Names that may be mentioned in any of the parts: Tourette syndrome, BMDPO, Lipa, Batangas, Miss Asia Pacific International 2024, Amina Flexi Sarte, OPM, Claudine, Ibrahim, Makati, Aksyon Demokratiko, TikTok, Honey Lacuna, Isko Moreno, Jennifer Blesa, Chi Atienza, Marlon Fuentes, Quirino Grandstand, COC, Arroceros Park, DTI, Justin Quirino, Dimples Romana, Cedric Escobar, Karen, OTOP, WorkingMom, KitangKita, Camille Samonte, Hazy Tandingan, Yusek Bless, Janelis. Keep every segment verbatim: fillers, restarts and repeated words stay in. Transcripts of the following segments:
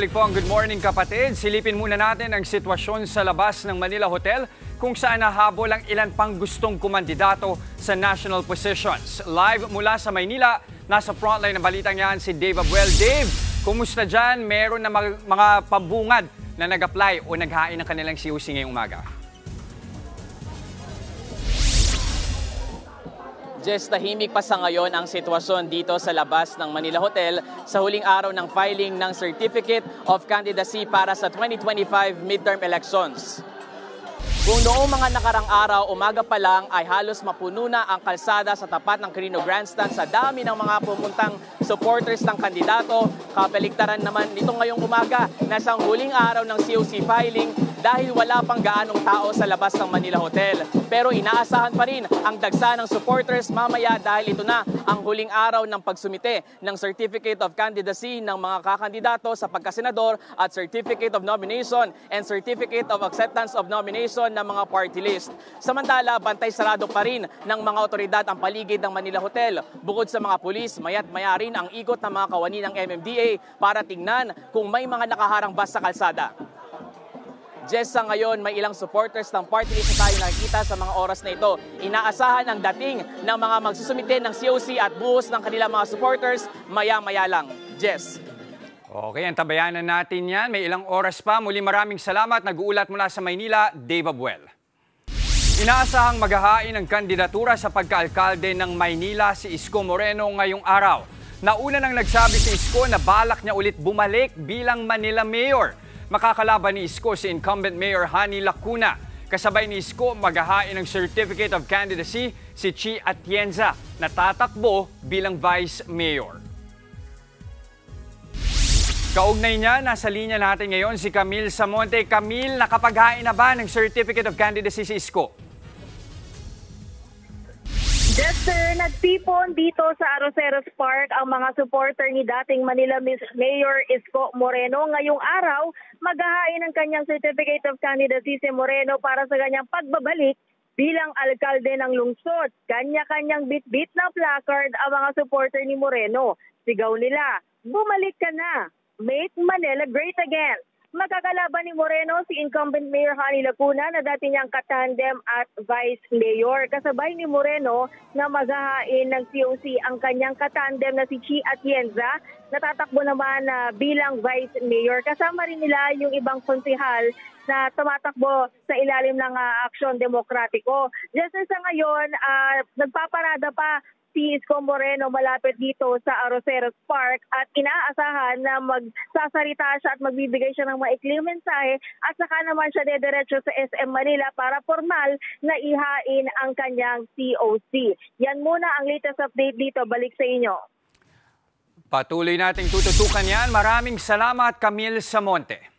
Balik po ang Good Morning Kapatid. Silipin muna natin ang sitwasyon sa labas ng Manila Hotel kung saan nahabol ang ilan pang gustong kumandidato sa national positions. Live mula sa Maynila, nasa frontline ng balitang yan si Dave Abuel. Dave, kumusta dyan? Meron na mga pambungad na nag-apply o naghain ng kanilang C O C ngayong umaga? Just tahimik pa sa ngayon ang sitwasyon dito sa labas ng Manila Hotel sa huling araw ng filing ng Certificate of Candidacy para sa twenty twenty-five midterm elections. Kung noong mga nakarang araw, umaga pa lang ay halos mapuno na ang kalsada sa tapat ng Quirino Grandstand sa dami ng mga pumuntang supporters ng kandidato. Kapaligtaran naman nito ngayong umaga na sa huling araw ng C O C filing dahil wala pang gaanong tao sa labas ng Manila Hotel. Pero inaasahan pa rin ang dagsa ng supporters mamaya dahil ito na ang huling araw ng pagsumite ng Certificate of Candidacy ng mga kakandidato sa pagkasenador at Certificate of Nomination and Certificate of Acceptance of Nomination ng mga party list. Samantala, bantay sarado pa rin ng mga otoridad ang paligid ng Manila Hotel. Bukod sa mga pulis, mayat maya rin ang ikot ng mga kawani ng M M D A para tingnan kung may mga nakaharang bus sa kalsada. Just sa ngayon, may ilang supporters ng party list na tayo nakikita sa mga oras na ito. Inaasahan ang dating ng mga magsusumite ng C O C at buhos ng kanilang mga supporters maya-maya lang. Jess. Okay, ang tabayanan natin yan. May ilang oras pa. Muli maraming salamat. Nag-uulat mula sa Maynila, Dave Abuel. Inaasahang maghahain ng kandidatura sa pagkaalkalde ng Maynila si Isko Moreno ngayong araw. Nauna nang nagsabi si Isko na balak niya ulit bumalik bilang Manila Mayor. Makakalaban ni Isko si incumbent Mayor Honey Lacuna. Kasabay ni Isko maghahain ng Certificate of Candidacy si Chi Atienza na tatakbo bilang Vice Mayor. Kaugnay niya, nasa linya natin ngayon si Camille Samonte. Camille, nakapaghain na ba ng Certificate of Candidacy si Isko? Yes sir, nagtipon dito sa Arroceros Park ang mga supporter ni dating Manila Mayor Isko Moreno. Ngayong araw, maghahain ng kanyang Certificate of Candidacy si Moreno para sa kanyang pagbabalik bilang alkalde ng lungsod. Kanya-kanyang bit-bit na placard ang mga supporter ni Moreno. Sigaw nila, bumalik ka na! Make Manila great again! Magkakalaban ni Moreno si incumbent Mayor Honey Lacuna na dati niyang katandem at Vice Mayor. Kasabay ni Moreno na maghahain ng C O C ang kanyang katandem na si Chi Atienza na tatakbo naman uh, bilang Vice Mayor. Kasama rin nila yung ibang konsehal na tumatakbo sa ilalim ng uh, Aksyon Demokratiko. Just sa ngayon, uh, nagpaparada pa si Isko Moreno malapit dito sa Arroceros Park at inaasahan na magsasarita siya at magbibigay siya ng maikling mensahe at saka naman siya dediretso sa S M Manila para formal na ihain ang kanyang C O C. Yan muna ang latest update dito. Balik sa inyo. Patuloy nating tututukan yan. Maraming salamat, Camille Samonte.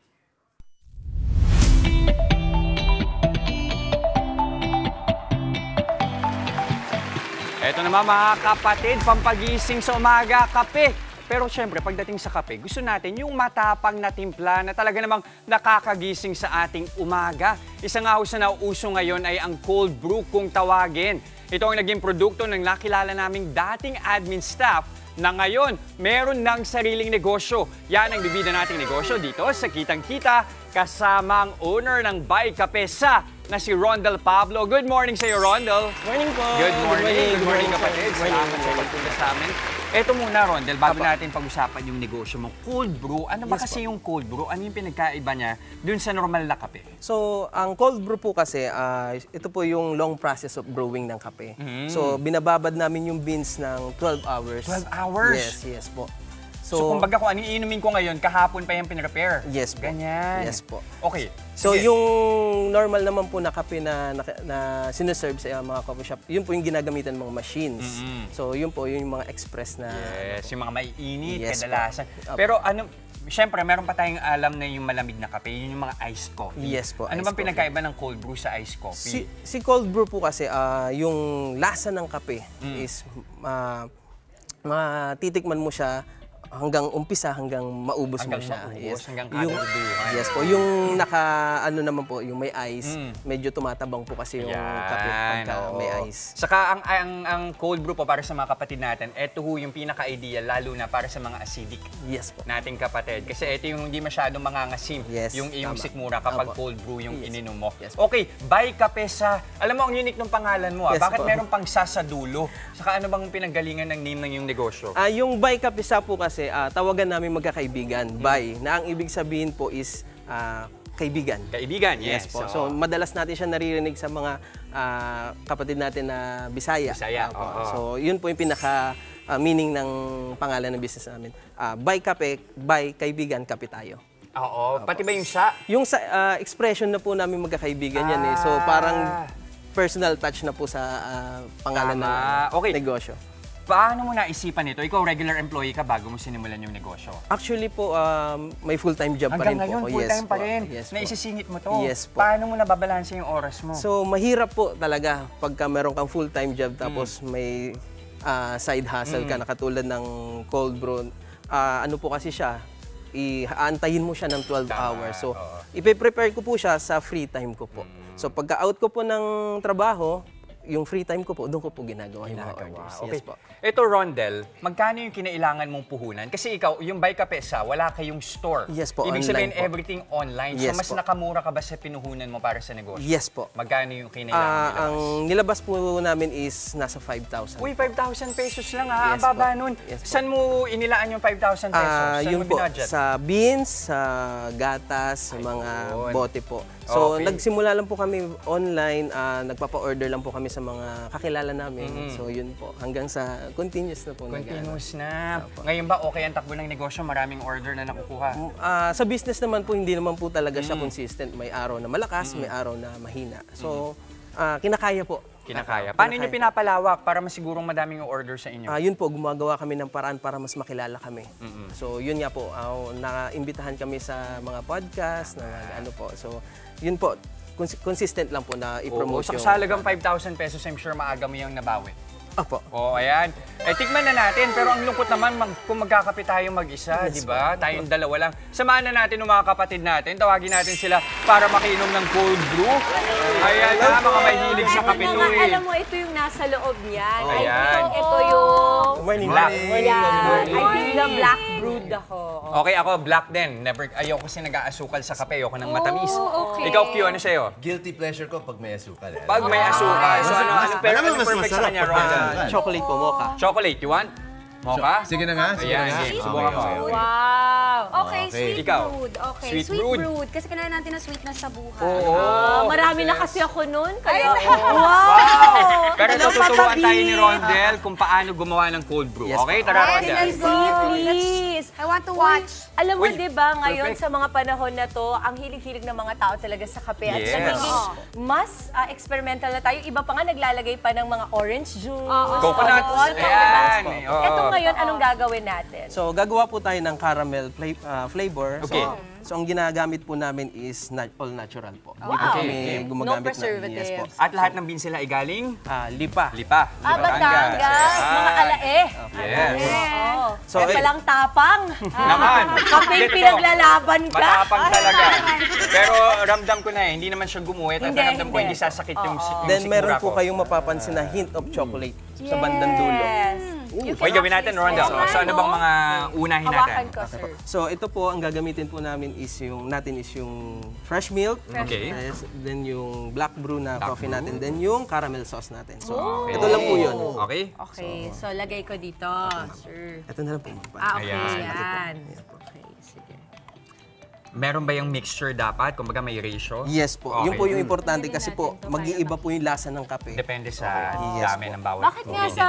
Ito naman mga kapatid, pampagising sa umaga, kape. Pero syempre, pagdating sa kape, gusto natin yung matapang na timpla na talaga namang nakakagising sa ating umaga. Isa nga ho sa nauuso ngayon ay ang cold brew kung tawagin. Ito ang naging produkto ng nakilala naming dating admin staff na ngayon meron ng sariling negosyo. Yan ang bibida nating negosyo dito sa Kitang Kita kasama ang owner ng Bai Kape sa na si Rondel Pablo. Good morning sa iyo, Rondel. Morning po. Good morning. Good morning, kapatid. Salamat sa pagpunta sa amin. Ito muna, Rondel, bago natin pag-usapan yung negosyo mo. Cold brew, ano ba kasi yung cold brew? Ano yung pinagkaiba niya dun sa normal na kape? So, ang cold brew po kasi, uh, ito po yung long process of brewing ng kape. Mm. So, binababad namin yung beans ng twelve hours. twelve hours? Yes, yes po. So, so kumbaga kung ano iinumin ko ngayon, kahapon pa yung pinrepare. Yes po. Ganyan. Yes po. Okay. So yes. Yung normal naman po na kape na, na, na sineserve sa mga coffee shop, yun po yung ginagamitan ng mga machines. Mm-hmm. So yun po yung mga express na... Yes, ano yung mga maiinit, yes, kadalasan. Po. Pero ano, siyempre meron pa tayong alam na yung malamig na kape, yun yung mga iced coffee. Yes po. Ano bang pinagkaiba ng cold brew sa iced coffee? Si, si cold brew po kasi, uh, yung lasa ng kape mm. is uh, matitikman mo siya hanggang umpisa, hanggang maubos hanggang mo siya. Maubos, yes. Hanggang yung, yes po. Yung naka, ano naman po, yung may ice, mm. medyo tumatabang po kasi yung yeah, kape pagka no. may Nice. Saka ang, ang, ang cold brew po para sa mga kapatid natin, ito ho yung pinaka-ideal, lalo na para sa mga acidic yes, po. nating kapatid. Kasi ito yung hindi masyadong mangangasim, yes, yung iyong sikmura kapag cold brew yung yes. ininom mo. Yes, okay, Bai Kape sa, alam mo ang unique ng pangalan mo, ah. yes, bakit po. meron pang sa sa dulo? Saka ano bang pinanggalingan ng name ng yung negosyo? Uh, yung Bai Kape sa po kasi, uh, tawagan namin magkakaibigan, hmm. Bai, na ang ibig sabihin po is, uh, kaibigan. Kaibigan, yes, yes po. So, so, madalas natin siya naririnig sa mga uh, kapatid natin na Bisaya. Bisaya, uh, so, yun po yung pinaka-meaning uh, ng pangalan ng business namin. Uh, Bai Kape, Bai Kaibigan, Kape tayo. Oo, uh, pati ba yung sa? Yung sa, uh, expression na po namin magkakaibigan ah. yan eh. So, parang personal touch na po sa uh, pangalan Tama. ng okay. negosyo. Paano mo naisipan ito? Ikaw, regular employee ka bago mo sinimulan yung negosyo? Actually po, um, may full-time job Hanggang pa rin po. Hanggang ngayon, full-time yes, pa rin. Yes, Naisisingit mo to. Yes po. Paano mo nababalansa yung oras mo? So, mahirap po talaga pagka meron kang full-time job tapos mm. may uh, side hustle mm. ka na katulad ng cold brew. Uh, ano po kasi siya? Ihaantayin mo siya ng twelve hours. So, oh. ipe-prepare ko po siya sa free time ko po. Mm. So, pagka-out ko po ng trabaho, yung free time ko po, doon ko po ginagawa yung mga orders. Okay. Yes po. Ito, Rondel, magkano yung kinailangan mong puhunan? Kasi ikaw, yung Bai Kape sa, wala kayong store. Yes po, Ibig sabihin, po. everything online. Yes so, mas po. nakamura ka ba sa pinuhunan mo para sa negosyo? Yes po. Magkano yung kinailangan uh, nilabas? Ang nilabas po namin is nasa five thousand. Uy, five thousand pesos lang ha? Yes, ang baba nun. Yes, Saan mo inilaan yung five thousand pesos? Uh, yun po, binadget? sa beans, sa gatas, sa mga on. bote po. So, okay. nagsimula lang po kami online. Uh, nagpapa-order lang po kami sa mga kakilala namin. Mm -hmm. So, yun po. Hanggang sa continuous na po. Continuous na. So, Ngayon ba, okay ang takbo ng negosyo? Maraming order na nakukuha? Uh, sa business naman po, hindi naman po talaga mm -hmm. siya consistent. May araw na malakas, mm -hmm. may araw na mahina. So, uh, kinakaya po. Kinakaya. Paano kinakaya. nyo pinapalawak para masigurong madaming order sa inyo? Uh, yun po, gumagawa kami ng paraan para mas makilala kami. Mm -hmm. So, yun nga po. Uh, Nakaimbitahan kami sa mga podcast, na ano po. So, yun po. Consistent lang po na i-promote yung... Sa halagang five thousand pesos, I'm sure maaga mo yung nabawi. Opo. O, ayan. Eh, tikman na natin. Pero ang lungkot naman, mag, kung magkakape tayo mag-isa, yes, di ba? Tayong dalawa lang. Samahan na natin ng mga kapatid natin. Tawagin natin sila para makiinom ng cold brew. Ayan na, mga mahilig sa kape to eh. Alam mo, ito yung nasa loob niyan. Oh. Ayan. Ito, ito yung... Morning. Black. Ayan. I think the black brewed ako. Okay, ako black din. Never, ayoko kasi nag-aasukal sa kape. Ayoko ng matamis. Oh, okay. Ikaw, Q, ano sa'yo? Guilty pleasure ko pag may asukal. Eh. Pag may asukal. So, ano, ano, pero ano perfect sa kanya, Ron? Chocolate po, mocha. Chocolate, you want? Mocha? Sige na nga, sige na nga. Subukan ko. Wow! Okay, sweet brewed. Okay, sweet brewed. Kasi kailangan natin ng sweetness sa buhay. Oo. Marami na kasi ako nun. Wow! Pero tuturuan tayo ni Rondel kung paano gumawa ng cold brew. Okay, tara Rondel. Let's see, please. I want to watch. Alam mo, di ba, ngayon sa mga panahon na to, ang hilig-hilig ng mga tao talaga sa kape. At nagiging mas experimental na tayo. Iba pa nga naglalagay pa ng mga orange juice. Coconut. Ayan. Ito ngayon, anong gagawin natin? So, gagawa po tayo ng caramel play, uh, flavor. Okay. So, so, ang ginagamit po namin is nat all natural po. Wow. Okay. okay. Gumagamit no preservatives. Ng, yes, po. At lahat so, ng beans nila ay galing? Uh, lipa. Lipa. Ah, Batangas. Mga alae. Okay. Yes. yes. Oh. So, eh, palang tapang. Naman. Kape pinaglalaban ka. Matapang talaga. Pero ramdam ko na eh, hindi naman siya gumuhit. At ramdam ko hindi sasakit yung sikmura ko. Then meron po kayong mapapansin na hint of chocolate sa bandang dulo. Yes. Okay, gawin natin, Rondel. So, so, ano bang mga unahin natin? Ko, okay. So, ito po, ang gagamitin po namin is yung, natin is yung fresh milk. Fresh okay. milk. Then yung black brew na black coffee brew. natin. Then yung caramel sauce natin. So, okay. ito lang po yun. Okay? Okay. So, so lagay ko dito. Sure. Ito na lang po. Ah, okay. Ayan. Ayan. Okay, sige. Meron ba yung mixture dapat? Kumbaga may ratio? Yes po. Okay. Yung po yung importante kasi po, mag-iiba po yung lasa ng kape. Depende sa okay. yes, dami po. ng bawat. Bakit nga sa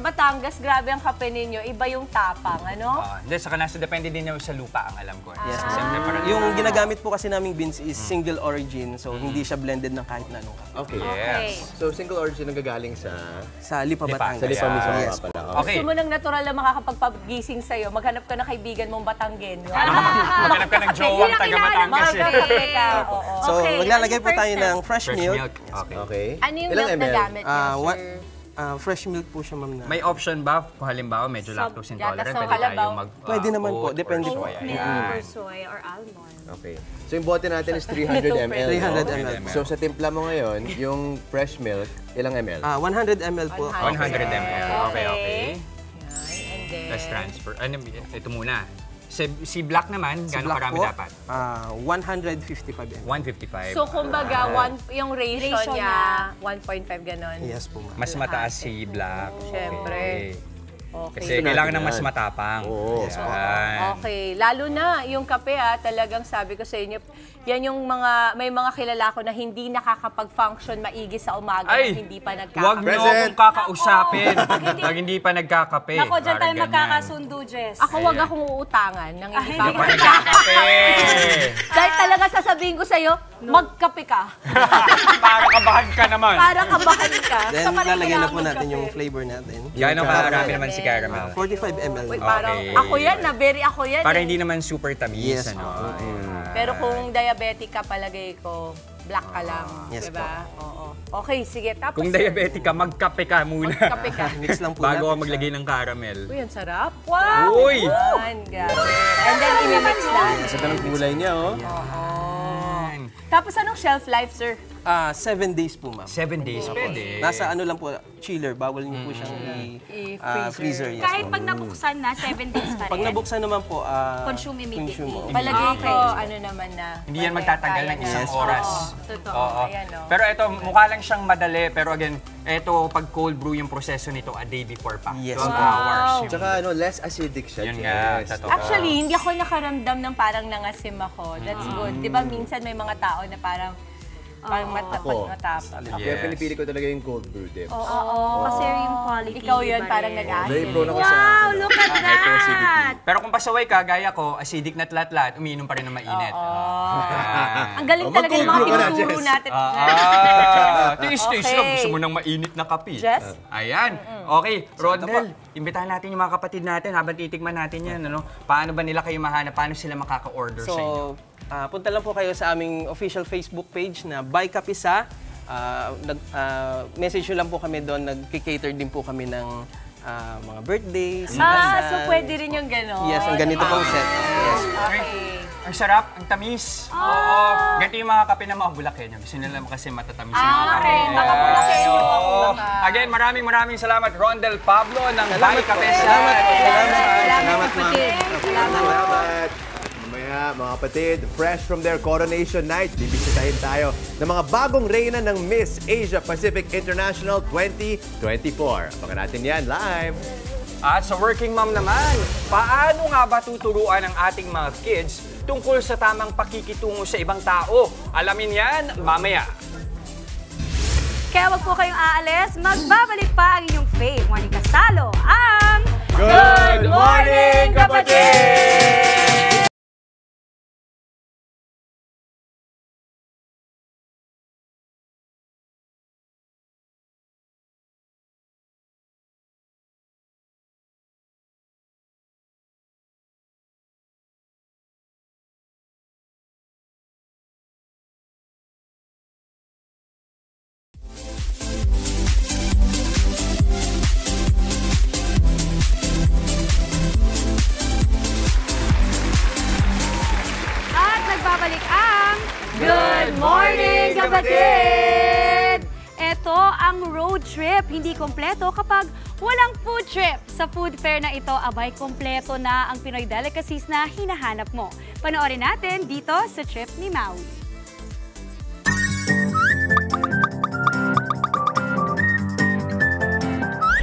Batangas, grabe ang kape ninyo, iba yung tapang, ano? Uh, hindi, saka nasa depende din yung sa lupa, ang alam ko. Eh. Yes. Ah. Yung ginagamit po kasi naming beans is single origin, so hindi siya blended ng kahit na anong kape. Okay. okay. So single origin ang gagaling sa... Sa Lipa, Batangas. Sa Lipa, Batangas. Yes. Gusto okay. okay. mo ng natural na makakapagpagising sa'yo, maghanap ka ng kaibigan mong Batanggen. Maghanap ka ng jowa. So, maglalagay po tayo ng fresh milk. Okay. Ano yung milk na gamit? Uh, fresh milk po siya, ma'am. May option ba? Kung halimbawa, medyo lactose intolerant, so, pwede tayo mag uh, Pwede naman po, depende po. Oat milk or soy or almond. Okay. So, yung bote natin is three hundred milliliters. three hundred milliliters. So, sa timpla mo ngayon, yung fresh milk, ilang milliliters? Uh, one hundred milliliters po. one hundred milliliters. Okay, okay. And then... Let's transfer. Ano, ito muna. Si, si black naman, gano'ng si karami po, dapat? Uh, one fifty-five milliliters. one fifty-five. So, kumbaga, uh, one, yung ratio, ratio niya, one point five gano'n? Yes po, ma'am. Mas mataas si black. Oh, siyempre. Okay. Okay. Kasi so, kailangan na mas matapang. Oh, yes, yeah. Okay. Lalo na yung kape, ah, talagang sabi ko sa inyo, yan yung mga, may mga kilala ko na hindi nakakapag-function maigi sa umaga. Ay, hindi pa nagkakape. Huwag nyo akong kakausapin pag hindi pa nagkakape. Ako, dyan tayo magkakasundo, Jess. Ako, huwag akong uutangan nang hindi pa ako nagkakape. Dahil talaga sasabihin ko sa'yo, magkape ka. Para kabahan ka naman. Para kabahan ka. Then, lalagyan na po natin yung flavor natin. Yan ang marami naman si Caramel. forty-five milliliters. Okay. Ako yan, na very ako yan. Para hindi naman super tamis. Pero kung diabetic ka, palagay ko, black ka lang. Yes po. Oo. Okay, sige. Tapos... Kung diabetic ka, magkape ka muna. Magkape ka. Mix lang po natin. Bago ka maglagay ng caramel. Uy, ang sarap. Wow! Uy! And then, imimix lang. Ang sarap ng kulay niya, oh. Oo. Tapos, anong shelf life, sir? Ah, seven days po, ma'am. Seven days? Pwede. Nasa ano lang po, chiller. Bawal niyo po siyang i-freezer. Kahit pag nabuksan na, seven days pa rin. Pag nabuksan naman po, consume immediately. Palagay ko, ano naman na. Hindi yan magtatagal ng isang oras. Totoo. Pero ito, mukha lang siyang madali. Pero again, ito, pag cold brew yung proseso nito, a day before pa. Yes. twelve hours. Tsaka ano, less acidic siya. Yun nga. Actually, hindi ako nakaramdam ng parang nangasim ako. That's good. Diba, minsan may mga tao na parang parang matapang. Kaya pinipili ko talaga yung cold brew dips. Oo, kasi yung quality. Ikaw yun, parang nag-acidic. Wow, look at that! Pero kung pasaway ka, gaya ko, acidic na tlat-tlat, umiinom pa rin na mainit. Ang galing talaga yung mga tinuturo natin. Taste-taste lang, gusto mo ng mainit na kape. Jess? Ayan. Okay, Rondel, imbitahan natin yung mga kapatid natin habang titikman natin yan. Paano ba nila kayo mahanap? Paano sila makaka-order sa inyo? Uh, punta lang po kayo sa aming official Facebook page na Bai Kape. Uh, uh, message nyo lang po kami doon. Nag-cater din po kami ng uh, mga birthdays. Ah, so pwede rin yung gano'n? Yes, ang ganito pong set. Yes. Okay. Ang sarap, ang tamis. Oh. Oo. Ganito yung mga kape na mga Bulakenyo. Gusto nila kasi matatamis yung mga kape. Ah, mga Bulakenyo. Again, maraming maraming salamat, Rondel Pablo ng Bai Kape. Salamat. Salamat. Salamat. Mga kapatid, fresh from their coronation night, bibisitahin tayo ng mga bagong reyna ng Miss Asia Pacific International twenty twenty-four. Abangan natin yan live! At sa working mom naman, paano nga ba tuturuan ang ating mga kids tungkol sa tamang pakikitungo sa ibang tao? Alamin yan mamaya! Kaya wag po kayong aalis, magbabalik pa ang inyong fave. Morning Kasalo, ang... Good Morning, kapatid! Kompleto kapag walang food trip. Sa food fair na ito, abay kompleto na ang Pinoy delicacies na hinahanap mo. Panoorin natin dito sa trip ni Maui.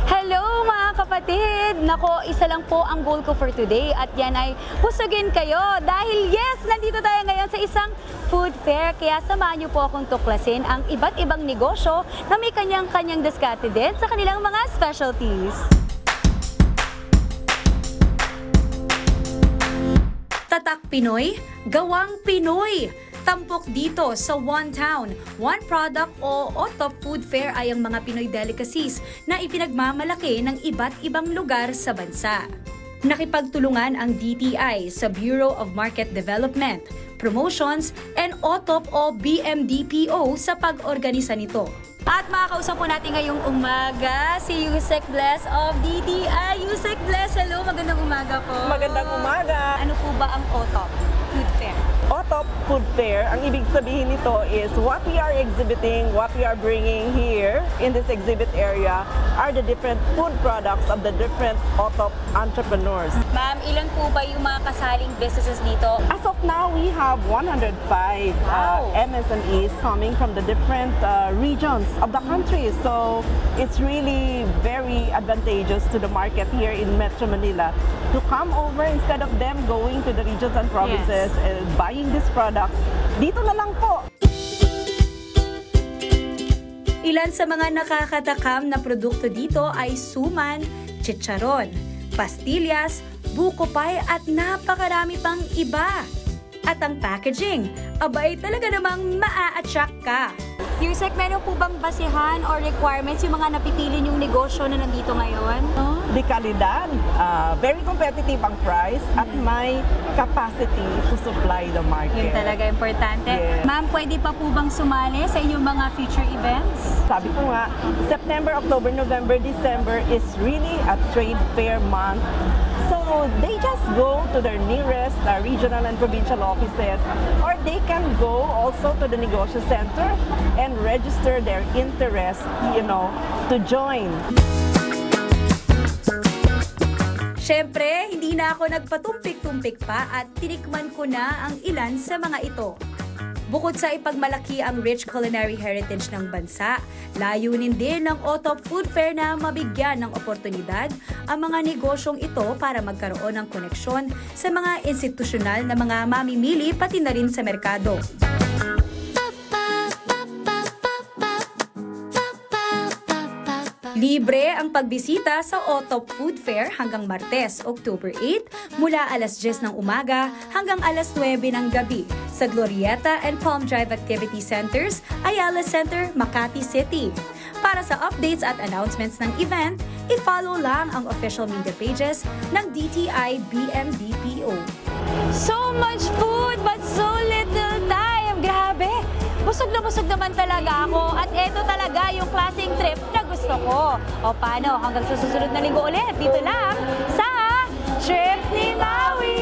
Hello mga kapatid! Nako, isa lang po ang goal ko for today at yan ay pusugin kayo dahil yes, nandito tayo ngayon sa isang food fair, kaya samahan niyo po akong tuklasin ang iba't ibang negosyo na may kanyang-kanyang diskarte din sa kanilang mga specialties. Tatak Pinoy, Gawang Pinoy! Tampok dito sa One Town, One Product o O T O P Food Fair ay ang mga Pinoy delicacies na ipinagmamalaki ng iba't ibang lugar sa bansa. Nakipagtulungan ang D T I sa Bureau of Market Development, Promotions, and O T O P o B M D P O sa pag-organisa nito. At makakausap po natin ngayong umaga si Yusek Bless of D T I. Yusek Bless, hello! Magandang umaga po. Magandang umaga. Ano po ba ang O T O P Food Fair? O T O P Food Fair, ang ibig sabihin nito is what we are exhibiting, what we are bringing here in this exhibit area are the different food products of the different O T O P entrepreneurs. Ma'am, ilan po ba yung mga kasaling businesses dito? As of now, we have one hundred five wow. uh, M S M Es coming from the different uh, regions of the country. So it's really very advantageous to the market here in Metro Manila to come over instead of them going to the regions and provinces yes. and buying these products. Dito na lang po. Ilan sa mga nakakatakam na produkto dito ay suman, chicharon, pastillas, buko pie at napakarami pang iba. At ang packaging, abay talaga namang maa-attract ka. Yusek, meron po bang basihan or requirements yung mga napipili niyong negosyo na nandito ngayon? Oh. Di kalidad, uh, very competitive ang price at may capacity to supply the market. Yun talaga importante. Yes. Ma'am, pwede pa po bang sumali sa inyong mga future events? Sabi ko nga, September, October, November, December is really a trade fair month. So they just go to their nearest uh, regional and provincial offices, or they can go also to the Negosyo Center and register their interest, you know, to join. Siyempre, hindi na ako nagpatumpik-tumpik pa at tinikman ko na ang ilan sa mga ito. Bukod sa ipagmalaki ang rich culinary heritage ng bansa, layunin din ng O T O P Food Fair na mabigyan ng oportunidad ang mga negosyong ito para magkaroon ng koneksyon sa mga institusyonal na mga mamimili pati na rin sa merkado. Libre ang pagbisita sa O T O P Food Fair hanggang Martes, October eighth, mula alas diyes ng umaga hanggang alas nuwebe ng gabi sa Glorieta and Palm Drive Activity Centers, Ayala Center, Makati City. Para sa updates at announcements ng event, i-follow lang ang official media pages ng D T I B M D P O. So much food but so little time! Grabe! Busog na busog naman talaga ako at eto talaga yung klaseng trip na gusto ko. O paano, hanggang sa susunod na linggo ulit, dito lang sa Trip ni Maui!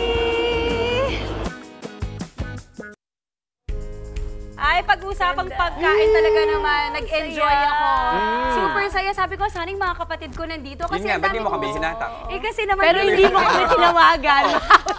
Ay, pag-usapang pagkain talaga naman. Nag-enjoy ako. Mm. Super saya. Sabi ko, sana yung mga kapatid ko nandito. Kasi yun nga, ba't di mo kami hinatang? Eh, kasi naman pero hindi mo kami tinawagan.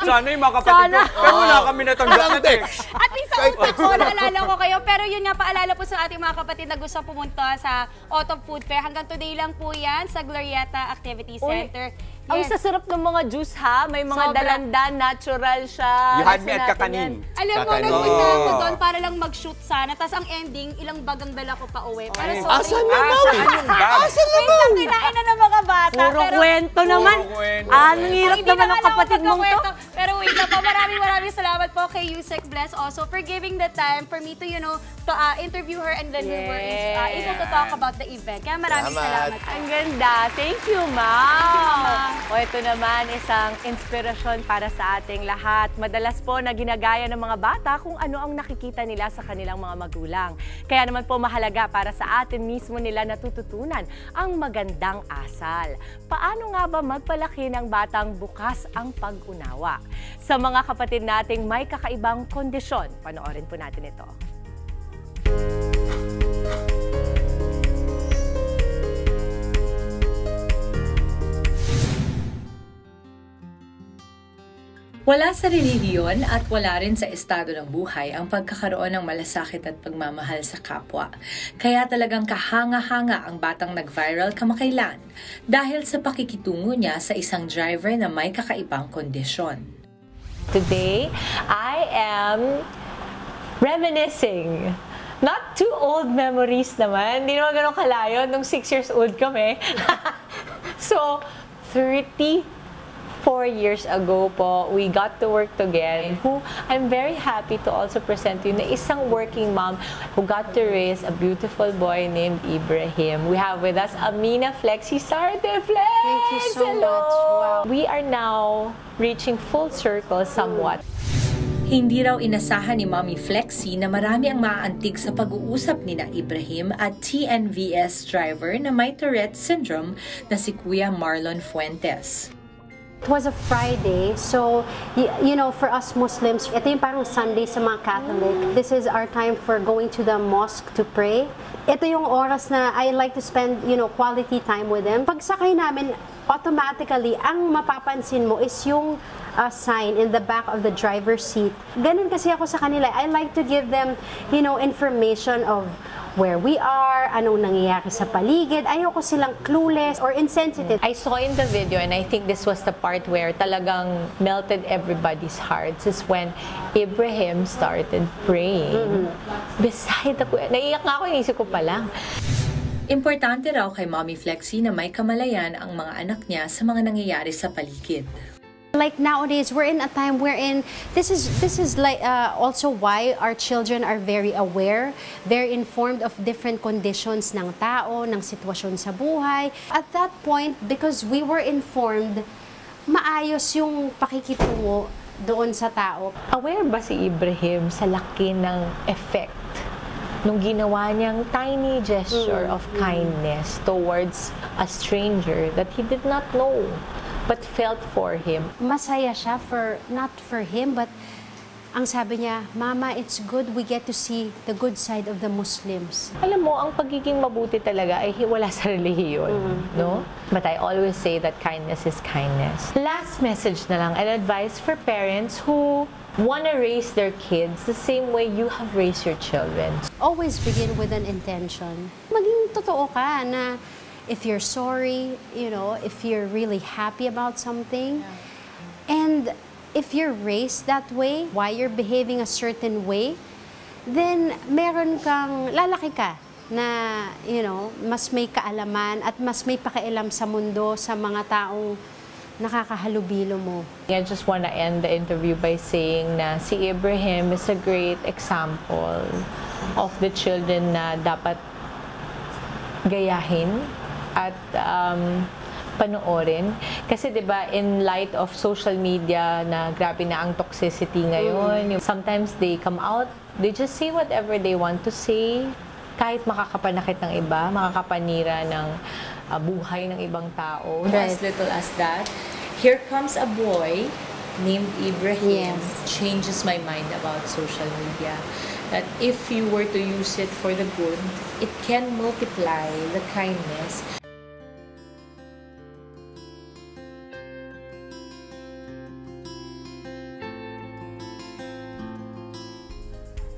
Sana yung mga kapatid sana. ko. Pero wala kami natanggap na text. At least sa utak ko, naalala ko kayo. Pero yun nga, paalala po sa ating mga kapatid na gusto pumunta sa O T O P Food Fair. Hanggang today lang po yan sa Glorieta Activity Center. Uy. Yes. Ang sasarap ng mga juice ha, may mga Sobra. dalandan, natural siya. You had me at kakanin. Yan. Alam mo, nagpunta ako doon para lang mag-shoot sana. Tapos ang ending, ilang bagang dala ko pa uwi. Pero sorry. Asan na ba? Asan na ba? Wait lang, kinain na ng mga bata. Puro pero, kwento naman. Anong hirap naman ng kapatid mong to. Pero wait lang po, maraming maraming salamat po kay Yusek Bless also for giving the time for me to, you know, to uh, interview her and then yes. we were uh, able to talk about the event. Kaya maraming salamat. salamat. Ang ganda. Thank you, ma'am. O ito naman, isang inspirasyon para sa ating lahat. Madalas po na ginagaya ng mga bata kung ano ang nakikita nila sa kanilang mga magulang. Kaya naman po mahalaga para sa atin mismo nila natututunan ang magandang asal. Paano nga ba magpalaki ng batang bukas ang pag-unawa? Sa mga kapatid nating may kakaibang kondisyon, panoorin po natin ito. Wala sa relihiyon at wala rin sa estado ng buhay ang pagkakaroon ng malasakit at pagmamahal sa kapwa. Kaya talagang kahanga-hanga ang batang nag-viral kamakailan dahil sa pakikitungo niya sa isang driver na may kakaibang kondisyon. Today, I am reminiscing. Not too old memories naman. Hindi naman ganun kalayo. Nung six years old kami. So, thirty-four years ago po, we got to work together. Who I'm very happy to also present to you na isang working mom who got to raise a beautiful boy named Ibrahim. We have with us Amina Flexi Sarte. Flex! Thank you so Hello! much. Wow. We are now reaching full circle somewhat. Hindi raw inasahan ni Mommy Flexi na marami ang maaantig sa pag-uusap nina Ibrahim at T N V S driver na may Tourette syndrome na si Kuya Marlon Fuentes. It was a Friday, so you know, for us Muslims, ito yung parang Sunday sa mga Catholic. This is our time for going to the mosque to pray. Ito yung oras na I like to spend, you know, quality time with them. Pagsakay namin, automatically, ang mapapansin mo is yung uh, sign in the back of the driver's seat. Ganun kasi ako sa kanila. I like to give them, you know, information of where we are, anong nangyayari sa paligid. Ayoko silang clueless or insensitive. I saw in the video, and I think this was the part where talagang melted everybody's hearts, is when Ibrahim started praying. Mm-hmm. Beside ako, naiiyak nga ako, inisip ko pa lang. Importante raw kay Mommy Flexi na may kamalayan ang mga anak niya sa mga nangyayari sa paligid. Like nowadays, we're in a time wherein this is this is like uh, also why our children are very aware, they're informed of different conditions ng tao, ng sitwasyon sa buhay. At that point, because we were informed, maayos yung pakikitungo doon sa tao. Aware ba si Ibrahim sa laki ng effect nung ginawa niyang tiny gesture mm. of kindness towards a stranger that he did not know but felt for him? Masaya siya, for, not for him, but ang sabi niya, Mama, it's good we get to see the good side of the Muslims. Alam mo, ang pagiging mabuti talaga ay wala sa relihiyon, mm-hmm. no? But I always say that kindness is kindness. Last message na lang, an advice for parents who want to raise their kids the same way you have raised your children. Always begin with an intention. Maging totoo ka na if you're sorry, you know, if you're really happy about something, and if you're raised that way, why you're behaving a certain way, then meron kang, lalaki ka na, you know, mas may kaalaman at mas may pakialam sa mundo, sa mga taong nakakahalubilo mo. I just want to end the interview by saying na si Ibrahim is a great example of the children na dapat gayahin at um, panoorin. Kasi diba, in light of social media na grabe na ang toxicity ngayon, mm. sometimes they come out, they just say whatever they want to say, kahit makakapanakit ng iba, makakapanira ng uh, buhay ng ibang tao. Right. As little as that, here comes a boy named Ibrahim, yes. changes my mind about social media. That if you were to use it for the good, it can multiply the kindness.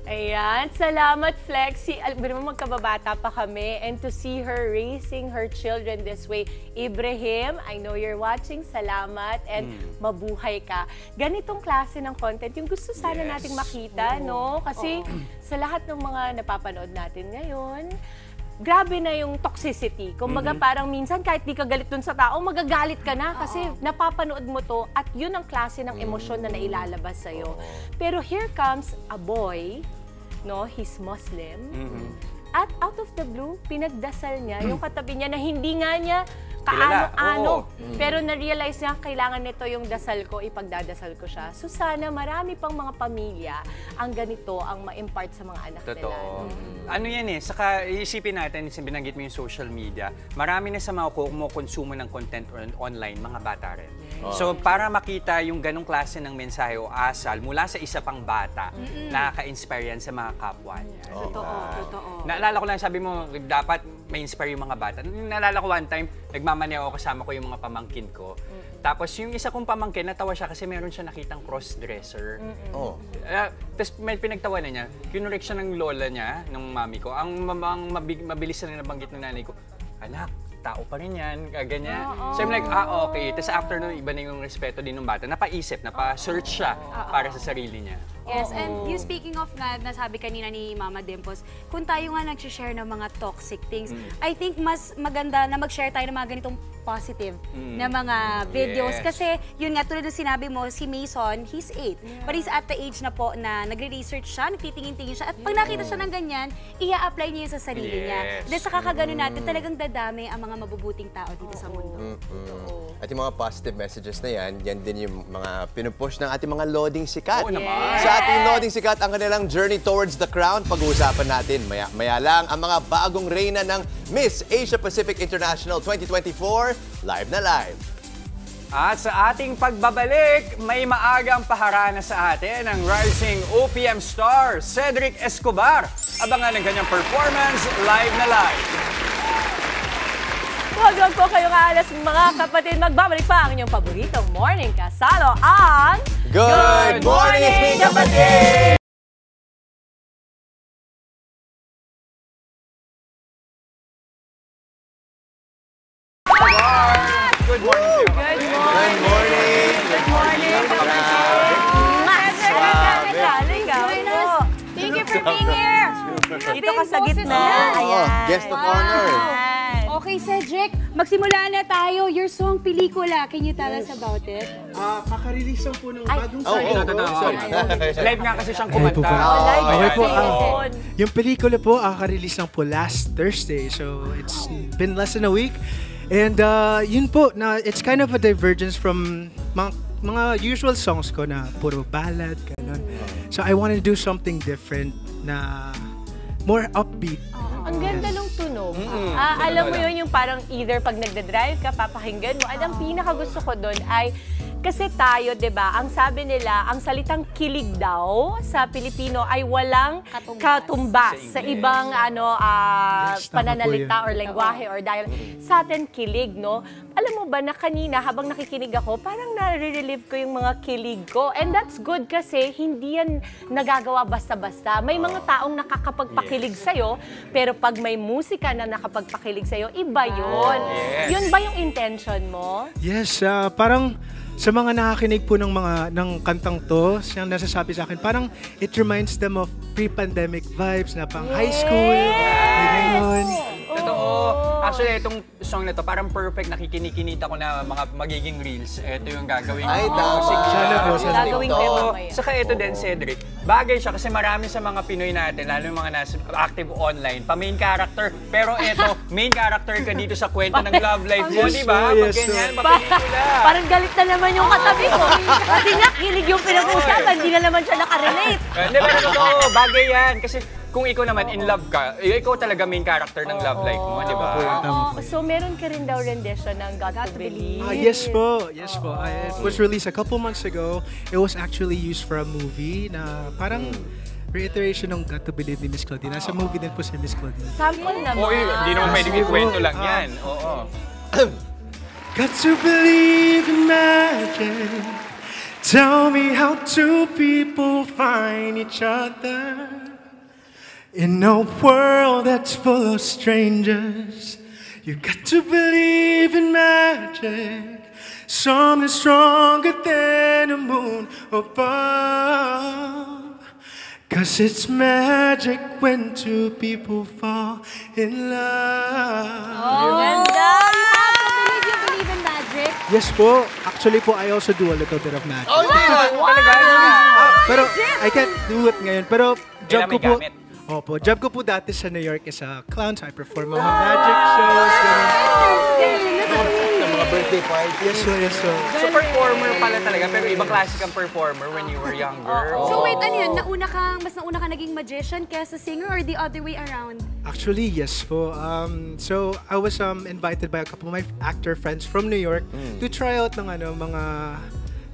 Ayan, salamat Flexi. Alam mo, magkababata pa kami, and to see her raising her children this way. Ibrahim, I know you're watching, salamat, and mm. mabuhay ka. Ganitong klase ng content yung gusto sana yes. nating makita, oh. no? Kasi oh. sa lahat ng mga napapanood natin ngayon, grabe na yung toxicity. Kumbaga mm-hmm. parang minsan kahit di ka galit dun sa tao, magagalit ka na kasi uh-oh. napapanood mo to at yun ang klase ng emosyon na nailalabas sa'yo. Pero here comes a boy, no, he's Muslim, mm-hmm. at out of the blue, pinagdasal niya yung katabi niya na hindi nga niya kaano-ano. Mm. Pero na-realize niya, kailangan nito yung dasal ko, ipagdadasal ko siya. So sana marami pang mga pamilya ang ganito ang ma-impart sa mga anak nila. Mm. Ano yan eh, saka isipin natin, binanggit mo yung social media, marami na sa mga kumukonsumo ng content online, mga bata rin. Oh. So para makita yung ganong klase ng mensahe o asal mula sa isa pang bata, mm-mm. nakaka-inspire yan sa mga kapwa niya. Oh. Totoo, diba? Totoo. Naalala ko lang, sabi mo, dapat ma-inspire yung mga bata. Naalala ko one time, nagmamaneho ako, kasama ko yung mga pamangkin ko. Mm-hmm. Tapos yung isa kong pamangkin, natawa siya kasi meron siya nakitang cross-dresser. Mm-hmm. Oh. Uh, Tapos may pinagtawa na niya. Kinurek siya ng lola niya, ng mami ko. Ang, ang mabig, mabilis na nabanggit ng nanay ko, anak, tao pa rin yan, ganyan. Oh, oh. So I'm like, ah, okay. Tapos after nun, iba na yung respeto din ng bata. Napaisip, napa-search siya oh, oh. para sa sarili niya. Yes, oh, oh. and you speaking of nga, nasabi kanina ni Mama Dimples, kung tayo nga nag-share ng mga toxic things, mm. I think mas maganda na mag-share tayo ng mga ganitong positive mm. na mga videos. Yes. Kasi yun nga, tulad ng sinabi mo, si Mason, he's eight. Yeah. But he's at the age na po na nagre-research siya, nagtitingin-tingin siya. At pag nakita siya ng ganyan, i-apply niya yun sa sarili yes. niya. Dahil sa kakagano'n natin, talagang dadami ang mga mabubuting tao dito oh, sa mundo. Mm -mm. Oh. At yung mga positive messages na yan, yan din yung mga pinupush ng ating mga loading sikat. Oo oh, naman. Yes. Sa Latino'ng sikat ang kanilang journey towards the crown. Pag-uusapan natin maya, maya lang ang mga bagong reyna ng Miss Asia Pacific International twenty twenty-four, live na live. At sa ating pagbabalik, may maagang paharana sa atin ang rising O P M star Cedric Escobar. Abangan ang kanyang performance live na live. Huwag lang po kayong aalas mga kapatid. Magbabalik pa ang inyong paboritong morning kasalo ang Good Morning Kapatid! Good morning! Good morning! Good morning! Good morning! Thank you for being here! Dito ka sa gitna. Guest of honor! Okay, Cedric, magsimula na tayo. Your song, Pelikula. Can you tell us about it? Ah, kaka-release po ng bagong song. Live nga kasi siyang kumanta. Live po. Yung pelikula po, kaka-release lang po last Thursday. So, it's been less than a week. And yun po, it's kind of a divergence from mga usual songs ko na puro ballad, ganun. So, I wanted to do something different na more upbeat. Ang ganda ng tunog. Alam mo yun yung parang either pag nagda-drive ka, papakinggan mo. At ang pinakagusto ko doon ay, kasi tayo, di ba, ang sabi nila, ang salitang kilig daw sa Pilipino ay walang katumbas sa ibang ano pananalita or lengguahe or dahil sa atin kilig, no? Alam mo ba na kanina habang nakikinig ako, parang nare-relieve ko yung mga kilig ko. And that's good kasi hindi yan nagagawa basta-basta. May mga taong nakakapagpakilig sa'yo, pero pag may musika na nakapagpakilig sa'yo, iba yun. Yun ba yung intention mo? Yes, parang sa mga nakakinig po ng mga ng kantang to, siyang nasasabi sa akin, parang it reminds them of pre-pandemic vibes na pang high school. Yes! Totoo. Actually, itong song na to parang perfect. Nakikinikinita ko na mga magiging reels. Ito yung gagawin. Ay, music siya. Gagawin tema ba yan? Saka ito din, Cedric. Bagay siya kasi marami sa mga Pinoy natin, lalo yung mga nasa active online, pa-main character. Pero ito, main character ka dito sa kwento ng love life mo, di ba? Pag ganyan, papinikula. Parang galit na naman yung katabi ko. Kasi nga, kilig yung pinag-usapan. Hindi na naman siya nakarelate. Hindi, pero totoo. Bagay yan. Kasi kung ikaw naman in love ka, ikaw talaga main character ng love life mo, di ba? So meron ka rin daw rendition ng God to Believe. Yes po, yes po. It was released a couple months ago. It was actually used for a movie na parang reiteration ng God to Believe ni Miss Claudine. Nasa movie din po si Miss Claudine. Sample naman. Oo, hindi naman pwedeng ikwento lang yan. Oo. Got to believe in magic. Tell me how two people find each other. In a world that's full of strangers, you've got to believe in magic. Something stronger than the moon above. Cause it's magic when two people fall in love. Oh, and I believe you believe in magic. Yes, po. Actually, po, I also do a little bit of magic. Oh, wow! Wow! Pero I can't do it ngayon. Pero job ko po. Opo, job ko po dati sa New York is a clown, so I perform mga magic shows. Sa mga birthday parties. So performer pala talaga, pero iba classic ang performer when you were younger. So wait, ano yun? Nauna kang, mas nauna ka naging magician kaysa singer or the other way around? Actually, yes po. So I was invited by a couple of my actor friends from New York to try out ng ano, mga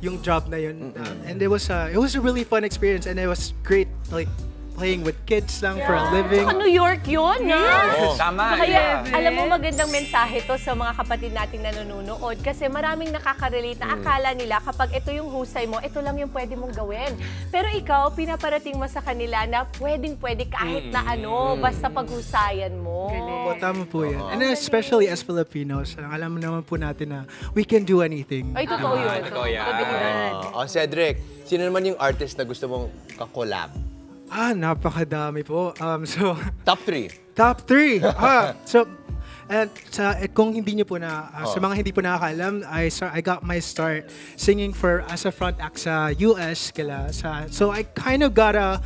yung job na yun. And it was a really fun experience and it was great, like, playing with kids lang for a living. Saka New York yun, ha? Tama. Kaya, alam mo, magandang mensahe to sa mga kapatid nating nanonood kasi maraming nakaka-relate na akala nila kapag ito yung husay mo, ito lang yung pwede mong gawin. Pero ikaw, pinaparating mo sa kanila na pwedeng-pwede kahit na ano, basta paghusayan mo. Po, tama po yan. And especially as Filipinos, alam naman po natin na we can do anything. Ay, totoo yun. Totoo yan. O, Cedric, sino naman yung artist na gusto mong kakolab? Ah, napakadami po. Um, so top three. Top three. Ah, so and sa kung hindi niyo po na uh, oh. sa mga hindi po nakakaalam, I start, I got my start singing for as a front act sa U S kila sa. So I kind of got a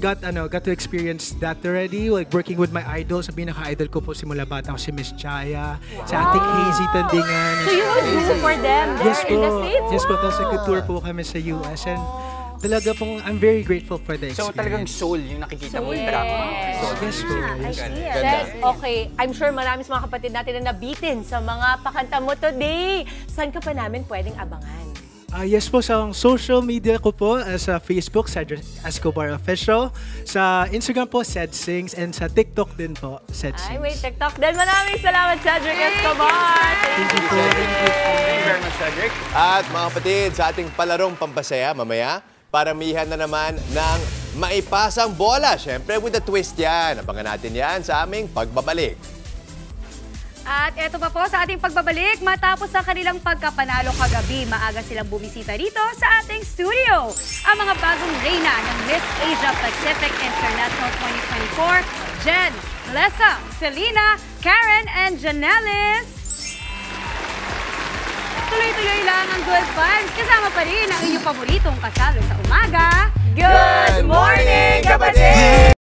got ano got to experience that already, like working with my idols. Sa pinaka-idol ko po simula bata ko si Miss Chaya, wow. Si Ate Hazy Tandingan. So you would do for them there yes, in po, the States? Yes wow. po. Tapos nag-tour po kami sa U S and talaga pong, I'm very grateful for the experience. So talagang soul yung nakikita soul. Mo yung drama. Yes. Soul. Yes. Soul. I see it. Yes. Okay, I'm sure marami sa mga kapatid natin na nabitin sa mga pakanta mo today. Saan ka pa namin pwedeng abangan? Uh, yes po, sa social media ko po, uh, sa Facebook, Cedric Escobar Official, sa Instagram po, Ced Sings, and sa TikTok din po, Ced Sings. Ay, may TikTok din. Maraming salamat, Cedric Escobar! Thank you, Cedric. Thank you very much, Cedric. At mga kapatid, sa ating palarong pampasaya mamaya, paramihan na naman ng maipasang bola. Siyempre, with a twist yan. Abangan natin yan sa aming pagbabalik. At eto pa po sa ating pagbabalik, matapos sa kanilang pagkapanalo kagabi, maaga silang bumisita rito sa ating studio. Ang mga bagong reyna ng Miss Asia Pacific International twenty twenty-four, Jen, Blesa, Selena, Karen, and Janelis. Tuloy-tuloy lang ang good vibes. Kasama pa rin ang inyong paboritong kasalo sa umaga. Good morning, kapatid!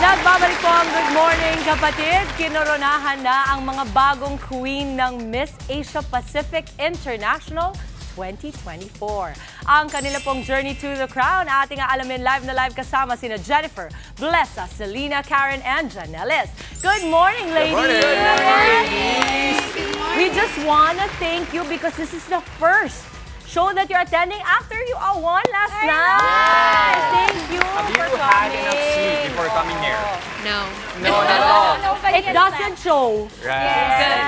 Nagbabalik po ang Good Morning, kapatid. Kinoronahan na ang mga bagong queen ng Miss Asia Pacific International twenty twenty-four. Ang kanila pong Journey to the Crown, ating aalamin live na live kasama sina Jennifer, Blesa, Selena, Karen, and Janelis. Good morning, ladies! Good morning! Good morning. We just want to thank you because this is the first show that you're attending after you all won last night. Yes. Thank you Have for you coming. Have you had enough sleep before coming here? No. No, no, no. no, no. It doesn't show. Right.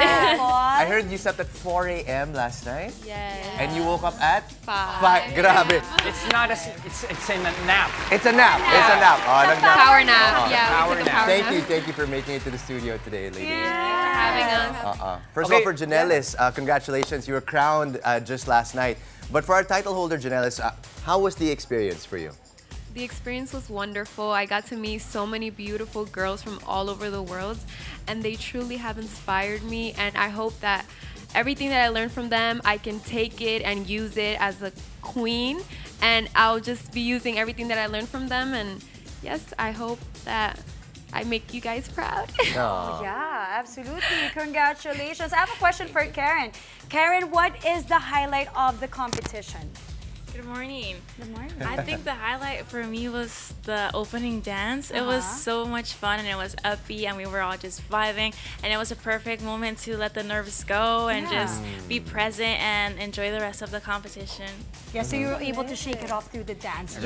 Yes. Good. I heard you slept at four A M last night. Yes. And you woke up at five. five. Grabe. It's not a it's it's a nap. It's a nap. It's a nap. Oh, it's a nap. Power nap. Oh, yeah. Power nap. Power thank nap. you, thank you for making it to the studio today, ladies. Yeah. Thanks for having us. Uh uh. First okay. of all, for Janelis, uh, congratulations. You were crowned uh, just last night. But for our title holder, Janelis, uh, how was the experience for you? The experience was wonderful. I got to meet so many beautiful girls from all over the world, and they truly have inspired me. And I hope that everything that I learned from them, I can take it and use it as a queen. And I'll just be using everything that I learned from them. And yes, I hope that I make you guys proud. Oh, yeah, absolutely. Congratulations. I have a question for Karen. Karen, what is the highlight of the competition? Good morning. Good morning. I think the highlight for me was the opening dance. Uh-huh. It was so much fun and it was upbeat and we were all just vibing. And it was a perfect moment to let the nerves go and yeah. just be present and enjoy the rest of the competition. Yeah, so you were able to shake it off through the dance. Yes.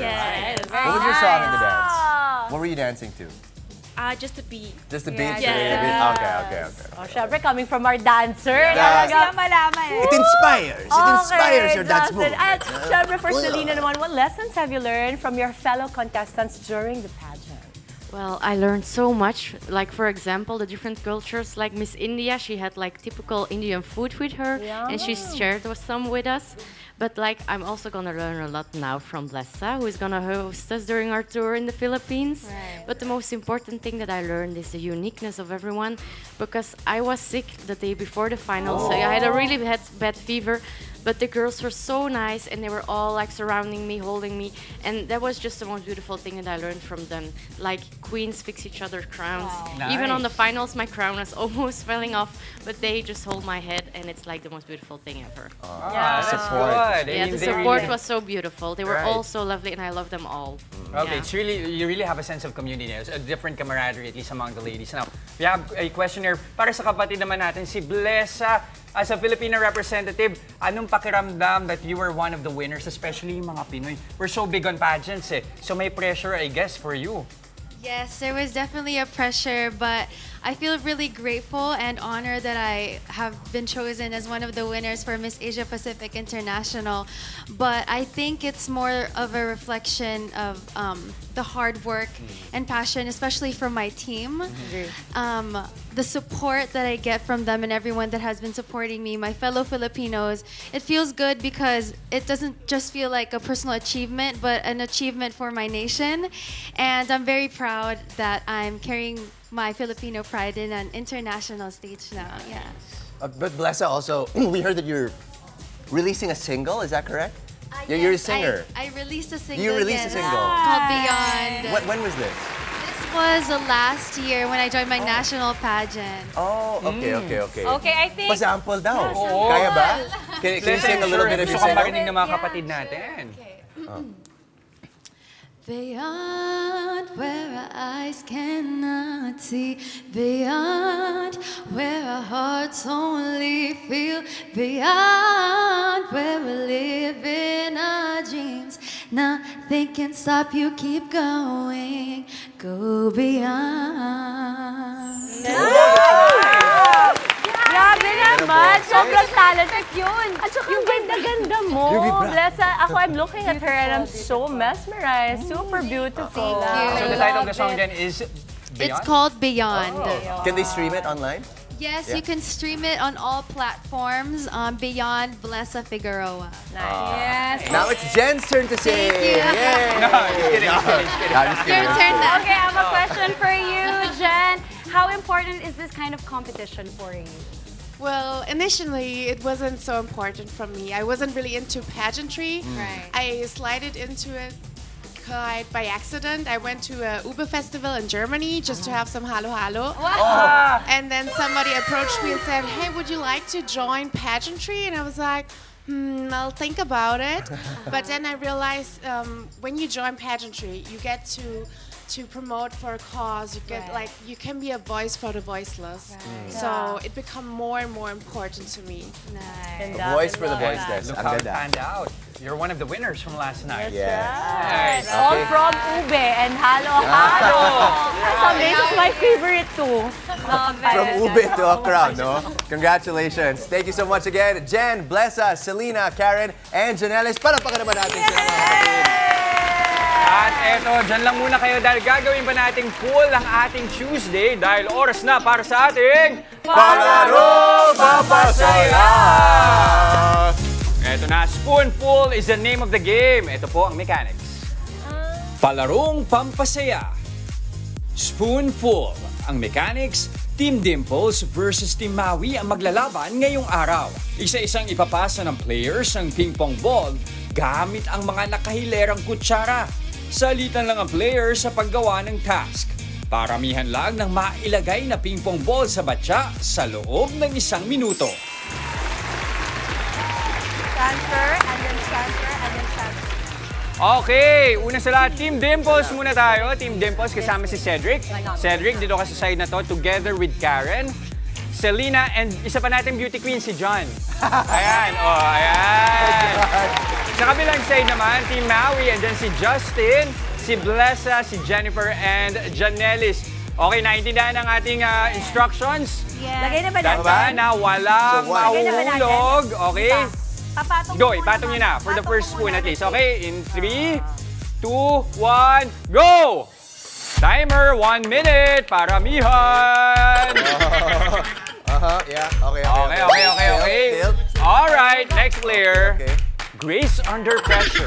yes. What was your song in the dance? What were you dancing to? Ah, uh, just a beat. Just a beat? Yeah. Yes. Yes. Okay, okay, okay. Oh, okay. Syempre, coming from our dancer. Yeah. Sila malaman eh. It inspires. Okay, it inspires your dance move. At syempre, for Selena naman, what lessons have you learned from your fellow contestants during the pageant? Well, I learned so much. Like, for example, the different cultures. Like Miss India, she had like typical Indian food with her. Yeah. And she shared some with us. But like, I'm also gonna learn a lot now from Blesa, who is gonna host us during our tour in the Philippines. Right. But the most important thing that I learned is the uniqueness of everyone, because I was sick the day before the final, oh. so I had a really bad, bad fever. But the girls were so nice, and they were all like surrounding me, holding me, and that was just the most beautiful thing that I learned from them. Like queens fix each other's crowns. Wow. Nice. Even on the finals, my crown was almost falling off, but they just hold my head, and it's like the most beautiful thing ever. Oh, yeah, that's support. Good. Yeah, the support really was so beautiful. They were right. all so lovely, and I love them all. Mm. Okay, yeah. It's really you really have a sense of community. There's a different camaraderie, at least among the ladies. Now we have a questionnaire para sa kapatid naman natin si Blesa. As a Filipino representative, anong pakiramdam that you were one of the winners, especially yung mga Pinoy? We're so big on pageants eh. So may pressure, I guess, for you. Yes, there was definitely a pressure, but I feel really grateful and honored that I have been chosen as one of the winners for Miss Asia Pacific International. But I think it's more of a reflection of um, the hard work and passion, especially from my team. Mm-hmm. um, the support that I get from them and everyone that has been supporting me, my fellow Filipinos, it feels good because it doesn't just feel like a personal achievement, but an achievement for my nation. And I'm very proud that I'm carrying my Filipino pride in an international stage now, yeah. Uh, but Blesa, also, we heard that you're releasing a single, is that correct? Uh, you're, yes, you're a singer. I, I released a single, You released yes, a single. Called Beyond. What, when was this? This was uh, last year when I joined my oh. national pageant. Oh, okay, mm. okay, okay. Okay, I think... Pasample daw. Oh. Kaya ba? Can, can you sing a little bit of your single? Gusto kong marinig ng mga kapatid natin. Okay. Oh. Beyond where our eyes cannot see, beyond where our hearts only feel, beyond where we live in our dreams, nothing can stop you, keep going, go beyond. Grabe naman! Sobrang talented yun! At saka ang ganda-ganda mo! Blesa, ako, I'm looking at her and I'm so mesmerized. Super beautiful. So the title of the song again is Beyond? It's called Beyond. Can they stream it online? Yes, you can stream it on all platforms. Beyond Blesa Figueroa. Nice. Now it's Jen's turn to sing. Thank you. No, just kidding. Your turn now. Okay, I have a question for you, Jen. How important is this kind of competition for you? Well, initially, it wasn't so important for me. I wasn't really into pageantry. Mm. Right. I slided into it quite by accident. I went to a Uber festival in Germany just uh-huh. to have some halo halo. Wow. Oh. And then somebody approached me and said, hey, would you like to join pageantry? And I was like, hmm, I'll think about it. But then I realized um, when you join pageantry, you get to to promote for a cause, you get right. like you can be a voice for the voiceless. Right. Mm. So it become more and more important to me. Nice. A voice for the voiceless. Look how panned out. You're one of the winners from last night. Yes. yes. yes. All okay. from Ube and Halo Halo. This is my favorite too. From Ube to Accra, no? Congratulations. Thank you so much again, Jen, Blesa, Selena, Karen, and Janelis. Palakpakan naman natin sila mga kapatid. At eto, dyan lang muna kayo dahil gagawin pa nating full ang ating Tuesday dahil oras na para sa ating Palaro Papasaya! Eto na, Spoonful is the name of the game. Eto po ang mechanics. Palarong Pampasaya. Spoonful. Ang mechanics, Team Dimples versus Team Maoui ang maglalaban ngayong araw. Isa-isang ipapasa ng players ang ping-pong ball gamit ang mga nakahilerang kutsara. Salitan lang ang player sa paggawa ng task. Paramihan lang ng mailagay na ping-pong ball sa batya sa loob ng isang minuto. Transfer, and then transfer, and then transfer. Okay, una sa lahat, Team Dimples muna tayo. Team Dimples kasama si Cedric. Cedric, dito ka sa side na to, together with Karen, Selena, and isa pa natin beauty queen, si John. Ayan, oh, ayan. Sa kabilang side naman, Team Maoui, and then si Justin, si Blesa, si Jennifer, and Janelis. Okay, naintindihan ang ating uh, instructions? Yes. Lagay na ba natin? Tama ba? Na walang so, mahuhulog. Okay? Papatong go, ipatong nyo na for the first spoon at least. Okay, in three, two, one, go! Timer, one minute, paramihan! Uh-huh, yeah, okay, okay, okay, okay, okay. All right, next player. Grace under pressure.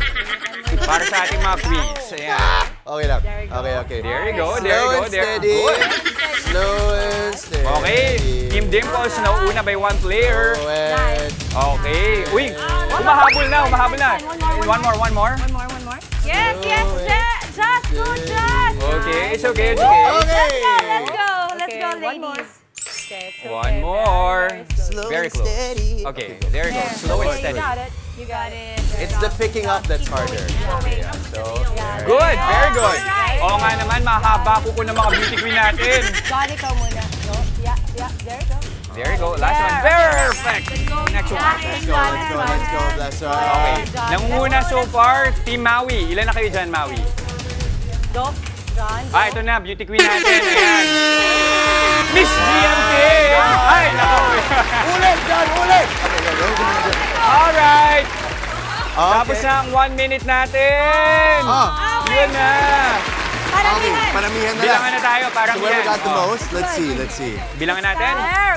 Para sa ating mga queens. Ayan. Okay lang. Okay, okay. There you go. There you go. There you go. Slow and steady. Okay. Team Dimples nauuna by one player. Okay. Uy, umahabol na, umahabol na. One more, one more. One more, one more. Yes, yes, just do just. Okay, it's okay, it's okay. Let's go, let's go, let's go, ladies. Okay, one more. Very close. Okay, there you go. Slow and steady. You got it. It's the picking up that's harder. Okay, yeah, so, good, very good. Oo nga naman, mahaba ko po ng mga beauty queen natin. Got it, ikaw muna. Yeah, yeah, there you go. There you go, last one. Perfect. Next one. Let's go, let's go, let's go. That's right. Okay, nangunguna so far, Team Maoui. Ilan na kayo dyan, Maoui? Go, go, Ah, ito na, beauty queen natin. Ayan. Miss G M K! Ay, nakaw. Ulit, John, ulit! Alright. Tapos na ang one minute natin. Yun na. Paramihan na. Bilangan na tayo, paramihan. So where we got the most? Let's see, let's see. Bilangan natin.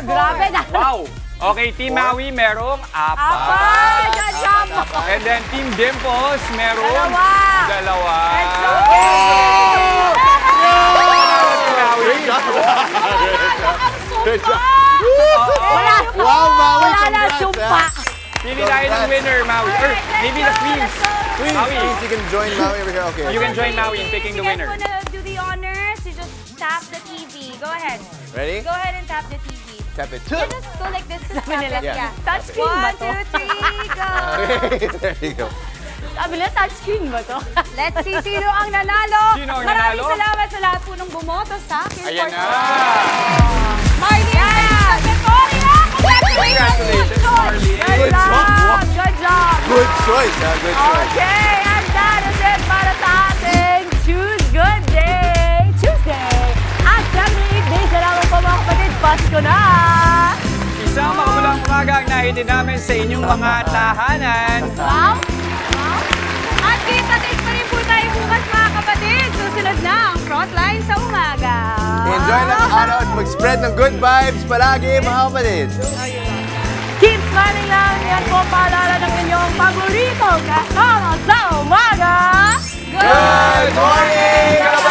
Grabe na. Wow. Okay, Team Maoui, merong apat. Apat! Good job! And then Team Dimples, merong dalawa. Dalawa. That's okay! Good job! Wala na sumpa! Wala na sumpa! Pili tayo ng winner, Maoui. Or maybe the queens. Queens, you can join Maoui over here. Okay. You can join Maoui in picking the winner. You guys want to do the honors? You just tap the T V. Go ahead. Ready? Go ahead and tap the T V. Tap it. You just go like this to tap it. Yeah. Touchscreen ba to? One, two, three, go! There you go. Sabi nila, touchscreen ba to? Let's see sino ang nanalo. Sino ang nanalo? Maraming salamat sa lahat po nung bumoto sa King Sports. Ayan na! Marlene! Congratulations, Marlene! Good job! Good job! Good choice, ha? Good choice. Okay, and that is it para sa ating Choose Good Day Tuesday. At seventy-eight days na lang po mga kapatid, Pasko na! Isang makulang umaga ang nahitin namin sa inyong mga tahanan. Wow! Wow! At game natin pa rin po tayo bukas mga kapatid. Susunod na ang Frontline sa umaga. Enjoy ng araw at mag-spread ng good vibes palagi mga kapatid. Keep smiling lang. Yan po paalala ng inyong paborito kasama sa umaga. Good morning!